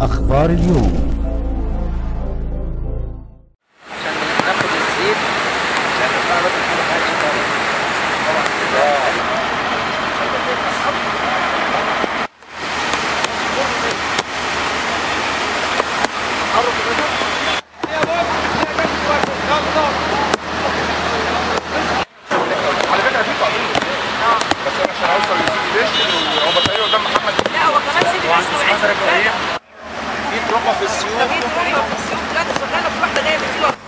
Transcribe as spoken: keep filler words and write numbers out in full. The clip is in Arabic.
أخبار اليوم. في تروما في السيوف، في تروما في السيوف، لا شغاله في واحده جايه بتيجي